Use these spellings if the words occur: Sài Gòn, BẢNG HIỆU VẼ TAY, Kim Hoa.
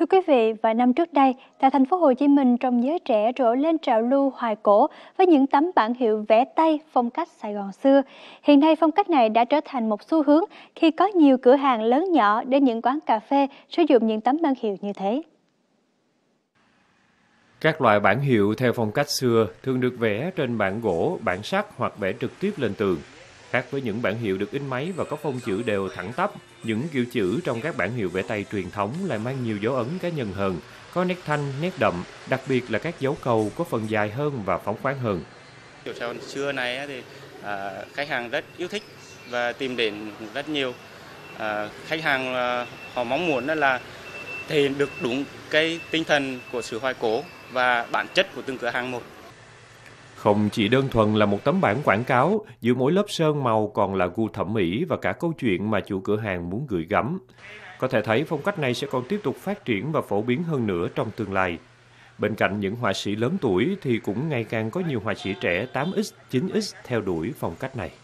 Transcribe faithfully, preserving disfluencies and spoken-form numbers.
Thưa quý vị, vài năm trước đây, tại thành phố Hồ Chí Minh, trong giới trẻ rộ lên trào lưu hoài cổ với những tấm bảng hiệu vẽ tay phong cách Sài Gòn xưa. Hiện nay, phong cách này đã trở thành một xu hướng khi có nhiều cửa hàng lớn nhỏ đến những quán cà phê sử dụng những tấm bảng hiệu như thế. Các loại bảng hiệu theo phong cách xưa thường được vẽ trên bảng gỗ, bảng sắt hoặc vẽ trực tiếp lên tường. Khác với những bảng hiệu được in máy và có phông chữ đều thẳng tắp, những kiểu chữ trong các bảng hiệu vẽ tay truyền thống lại mang nhiều dấu ấn cá nhân hơn, có nét thanh, nét đậm, đặc biệt là các dấu câu có phần dài hơn và phóng khoáng hơn. Kiểu Sài Gòn xưa này thì à, khách hàng rất yêu thích và tìm đến rất nhiều. À, khách hàng à, họ mong muốn là thể hiện được đúng cái tinh thần của sự hoài cổ và bản chất của từng cửa hàng một. Không chỉ đơn thuần là một tấm bảng quảng cáo, giữa mỗi lớp sơn màu còn là gu thẩm mỹ và cả câu chuyện mà chủ cửa hàng muốn gửi gắm. Có thể thấy phong cách này sẽ còn tiếp tục phát triển và phổ biến hơn nữa trong tương lai. Bên cạnh những họa sĩ lớn tuổi thì cũng ngày càng có nhiều họa sĩ trẻ tám x, chín x theo đuổi phong cách này.